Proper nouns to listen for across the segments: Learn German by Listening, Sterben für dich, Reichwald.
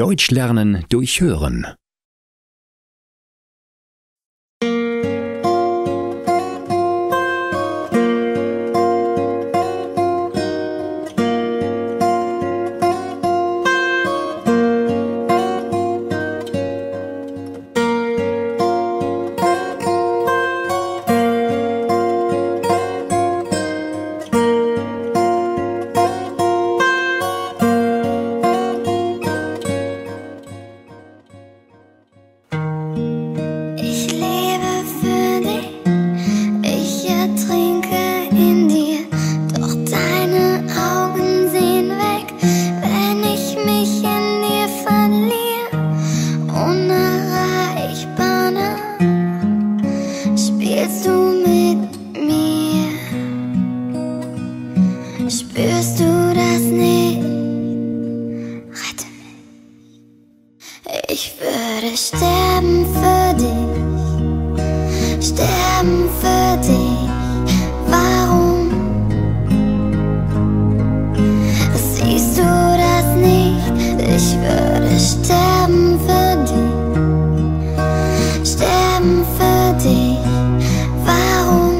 Deutsch lernen durch Hören. Spürst du das nicht? Rette mich. Ich würde sterben für dich. Sterben für dich. Warum? Siehst du das nicht? Ich würde sterben für dich. Sterben für dich. Warum?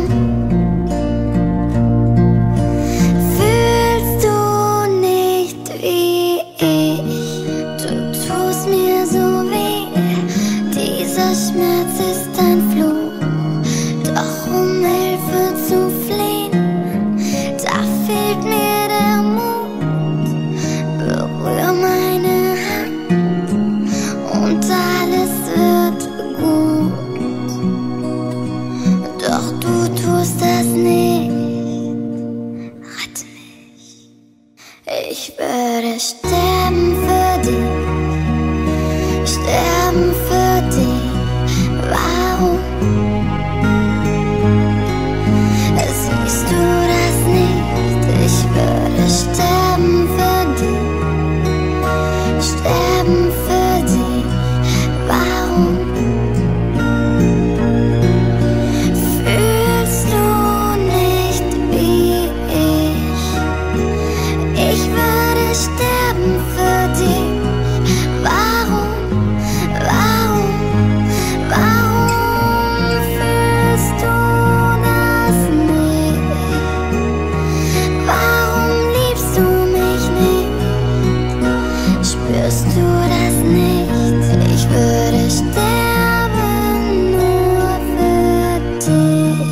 Ich würde sterben für dich, sterben für dich. Warum? Siehst du das nicht? Ich würde sterben für dich, sterben für dich. Warum? Fühlst du nicht wie ich? Ich würde sterben für dich. Warum, warum, warum fühlst du das nicht? Warum liebst du mich nicht? Spürst du das nicht? Ich würde sterben nur für dich.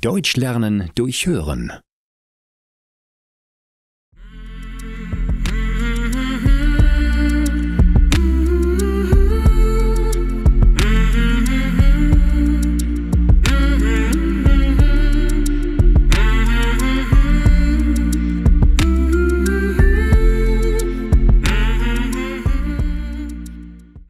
Deutsch lernen durch Hören.